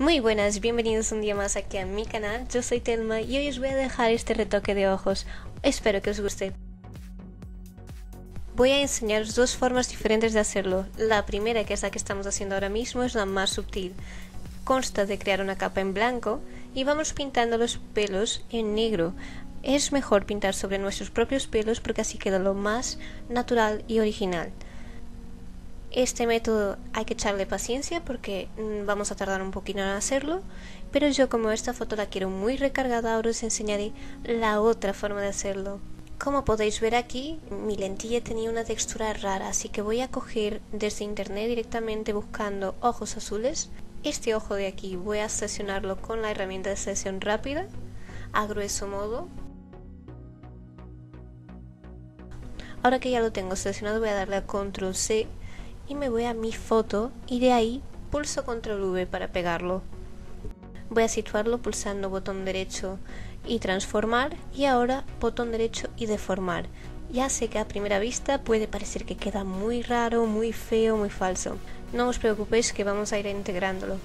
Muy buenas, bienvenidos un día más aquí a mi canal, yo soy Thelma y hoy os voy a dejar este retoque de ojos, espero que os guste. Voy a enseñaros dos formas diferentes de hacerlo, la primera, que es la que estamos haciendo ahora mismo, es la más sutil. Consta de crear una capa en blanco y vamos pintando los pelos en negro. Es mejor pintar sobre nuestros propios pelos porque así queda lo más natural y original. Este método hay que echarle paciencia porque vamos a tardar un poquito en hacerlo, pero yo como esta foto la quiero muy recargada, ahora os enseñaré la otra forma de hacerlo. Como podéis ver aquí, mi lentilla tenía una textura rara, así que voy a coger desde internet directamente buscando ojos azules. Este ojo de aquí voy a seleccionarlo con la herramienta de selección rápida, a grueso modo. Ahora que ya lo tengo seleccionado voy a darle a control C. Y me voy a mi foto y de ahí pulso control V para pegarlo. Voy a situarlo pulsando botón derecho y transformar y ahora botón derecho y deformar. Ya sé que a primera vista puede parecer que queda muy raro, muy feo, muy falso. No os preocupéis que vamos a ir integrándolo.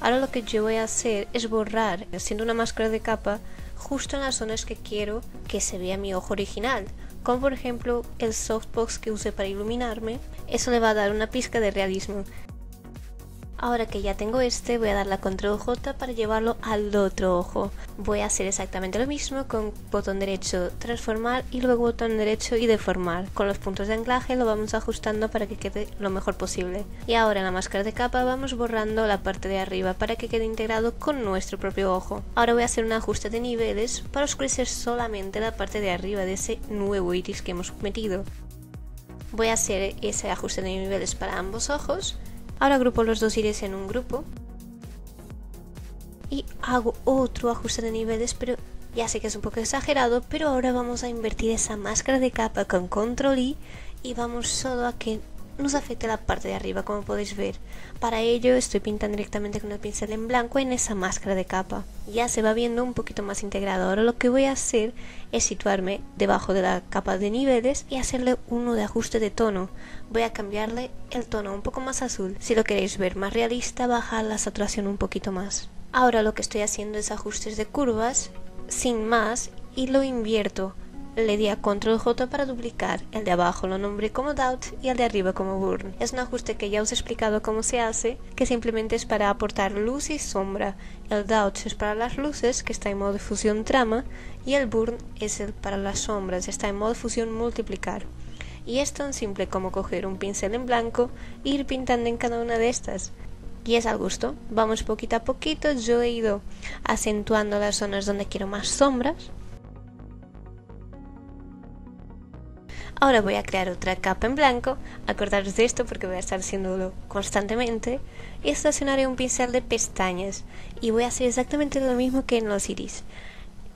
Ahora lo que yo voy a hacer es borrar haciendo una máscara de capa justo en las zonas que quiero que se vea mi ojo original. Como por ejemplo el softbox que usé para iluminarme, eso le va a dar una pizca de realismo. Ahora que ya tengo este, voy a dar la control J para llevarlo al otro ojo. Voy a hacer exactamente lo mismo con botón derecho transformar y luego botón derecho y deformar. Con los puntos de anclaje lo vamos ajustando para que quede lo mejor posible. Y ahora en la máscara de capa vamos borrando la parte de arriba para que quede integrado con nuestro propio ojo. Ahora voy a hacer un ajuste de niveles para oscurecer solamente la parte de arriba de ese nuevo iris que hemos metido. Voy a hacer ese ajuste de niveles para ambos ojos. Ahora agrupo los dos iris en un grupo y hago otro ajuste de niveles, pero ya sé que es un poco exagerado, pero ahora vamos a invertir esa máscara de capa con control I y vamos solo a que nos afecte la parte de arriba, como podéis ver. Para ello estoy pintando directamente con el pincel en blanco en esa máscara de capa. Ya se va viendo un poquito más integrado. Ahora lo que voy a hacer es situarme debajo de la capa de niveles y hacerle uno de ajuste de tono. Voy a cambiarle el tono un poco más azul. Si lo queréis ver más realista, bajar la saturación un poquito más. Ahora lo que estoy haciendo es ajustes de curvas, sin más, y lo invierto. Le di a control J para duplicar, el de abajo lo nombré como Doubt y el de arriba como Burn. Es un ajuste que ya os he explicado cómo se hace, que simplemente es para aportar luz y sombra. El Doubt es para las luces, que está en modo fusión trama, y el Burn es el para las sombras, está en modo fusión multiplicar. Y es tan simple como coger un pincel en blanco e ir pintando en cada una de estas. Y es al gusto, vamos poquito a poquito, yo he ido acentuando las zonas donde quiero más sombras. Ahora voy a crear otra capa en blanco, acordaros de esto porque voy a estar haciéndolo constantemente, y estacionaré un pincel de pestañas y voy a hacer exactamente lo mismo que en los iris.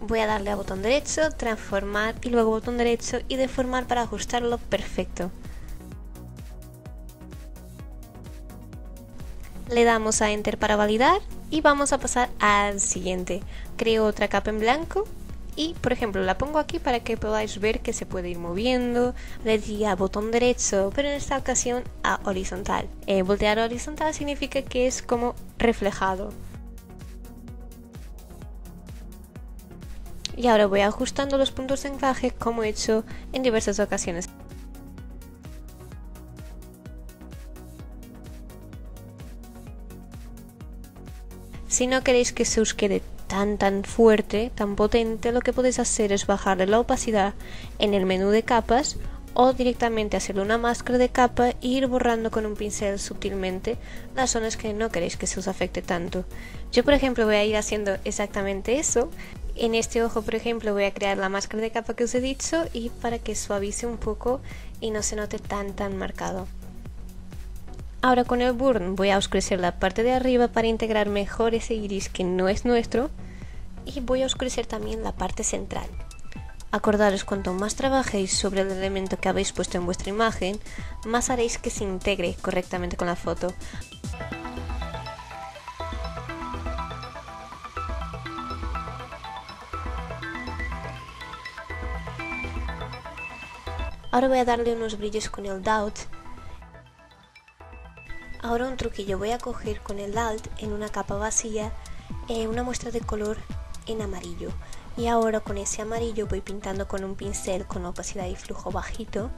Voy a darle a botón derecho, transformar y luego botón derecho y deformar para ajustarlo perfecto. Le damos a Enter para validar y vamos a pasar al siguiente. Creo otra capa en blanco. Y, por ejemplo, la pongo aquí para que podáis ver que se puede ir moviendo. Le di a botón derecho, pero en esta ocasión a horizontal. Voltear a horizontal significa que es como reflejado. Y ahora voy ajustando los puntos de encaje como he hecho en diversas ocasiones. Si no queréis que se os quede tan fuerte, tan potente, lo que podéis hacer es bajarle la opacidad en el menú de capas o directamente hacerle una máscara de capa e ir borrando con un pincel sutilmente las zonas que no queréis que se os afecte tanto. Yo por ejemplo voy a ir haciendo exactamente eso. En este ojo por ejemplo voy a crear la máscara de capa que os he dicho y para que suavice un poco y no se note tan marcado. Ahora con el Burn voy a oscurecer la parte de arriba para integrar mejor ese iris que no es nuestro y voy a oscurecer también la parte central. Acordaros, cuanto más trabajéis sobre el elemento que habéis puesto en vuestra imagen, más haréis que se integre correctamente con la foto. Ahora voy a darle unos brillos con el Doubt. ahora un truquillo, voy a coger con el Alt en una capa vacía una muestra de color en amarillo, y ahora con ese amarillo voy pintando con un pincel con opacidad y flujo bajito.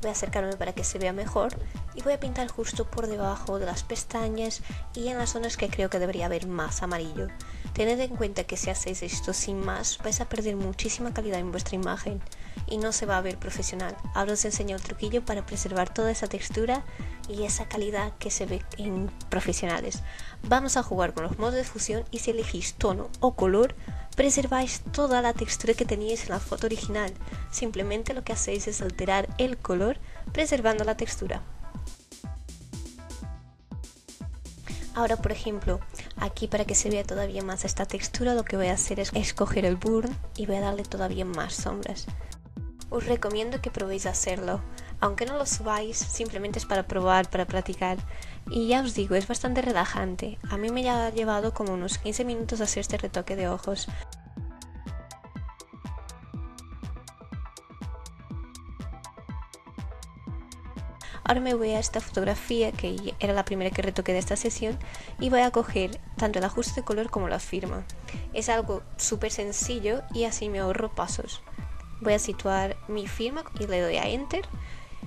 Voy a acercarme para que se vea mejor y voy a pintar justo por debajo de las pestañas y en las zonas que creo que debería haber más amarillo. Tened en cuenta que si hacéis esto sin más vais a perder muchísima calidad en vuestra imagen y no se va a ver profesional. Ahora os enseño el truquillo para preservar toda esa textura y esa calidad que se ve en profesionales. Vamos a jugar con los modos de fusión y si elegís tono o color preserváis toda la textura que teníais en la foto original. Simplemente lo que hacéis es alterar el color preservando la textura. Ahora, por ejemplo, aquí para que se vea todavía más esta textura, lo que voy a hacer es escoger el burn y voy a darle todavía más sombras. Os recomiendo que probéis a hacerlo. Aunque no lo subáis, simplemente es para probar, para practicar. Y ya os digo, es bastante relajante. A mí me ha llevado como unos 15 minutos hacer este retoque de ojos. Ahora me voy a esta fotografía, que era la primera que retoqué de esta sesión, y voy a coger tanto el ajuste de color como la firma. Es algo súper sencillo y así me ahorro pasos. Voy a situar mi firma y le doy a Enter.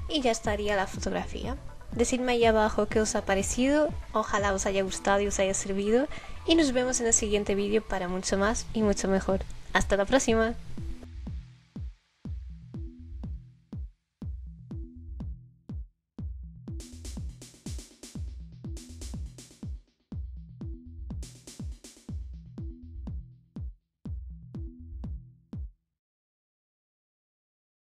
Y ya estaría la fotografía. Decidme ahí abajo qué os ha parecido, ojalá os haya gustado y os haya servido, y nos vemos en el siguiente vídeo para mucho más y mucho mejor. ¡Hasta la próxima!